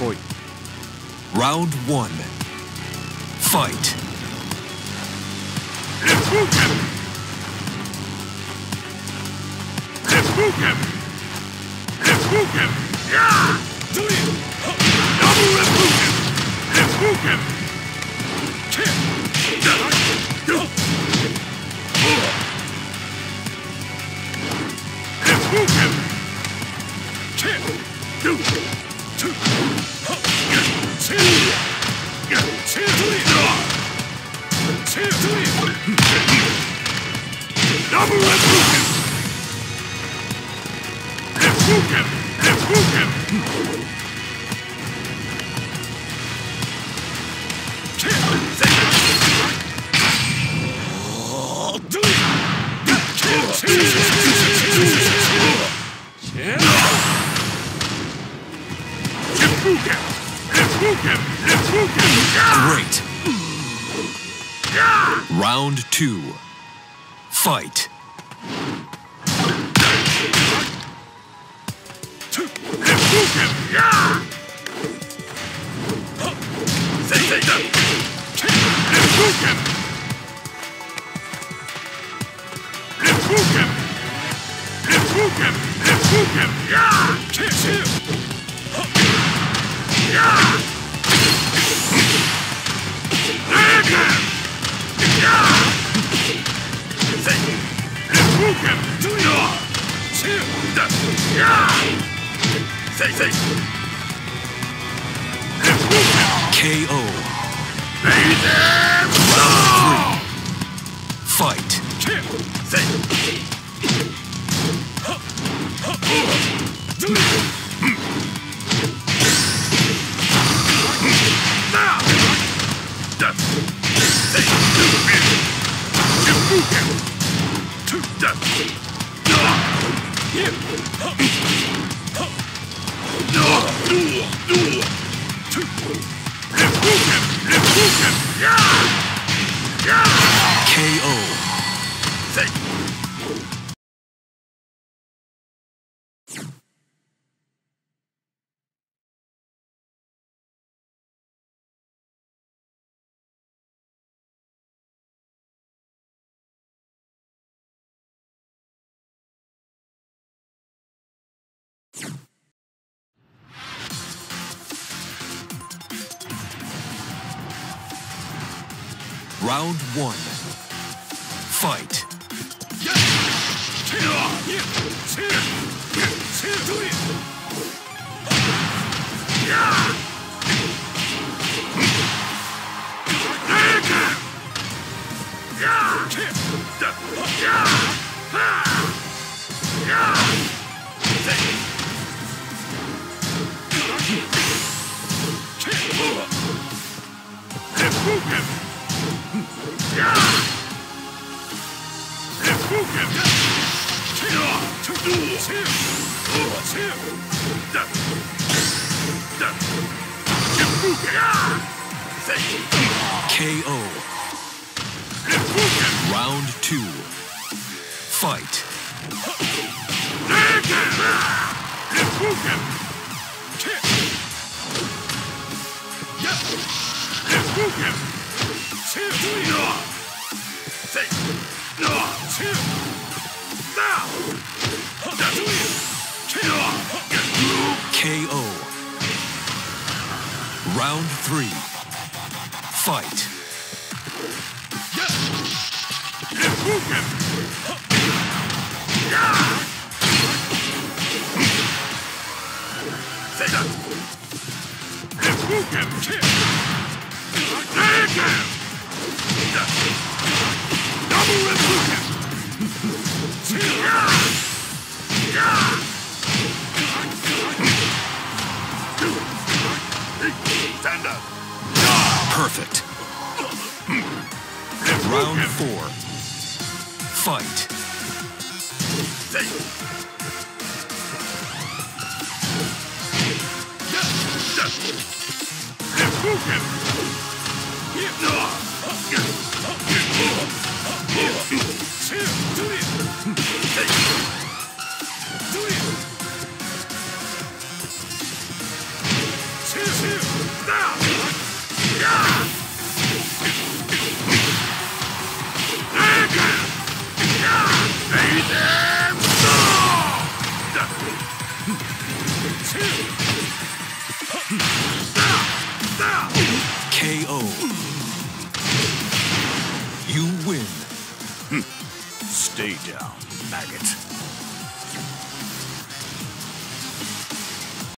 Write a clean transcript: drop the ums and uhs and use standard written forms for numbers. for you. Round one. Fight. Spook him! Spook him! Spook him! Yeah! Do it! Double spook him! Spook him! Kick! Spook him! Kick! Do it! Two! Two! Double and book him! Let's book him! Let's book him! Great! Round two. Fight. KO. Round three. Fight. Round one. Fight. KO. Round two. Fight. KO. Round three. Fight. Perfect. Round four. Fight. KO. You win. Stay down, maggot.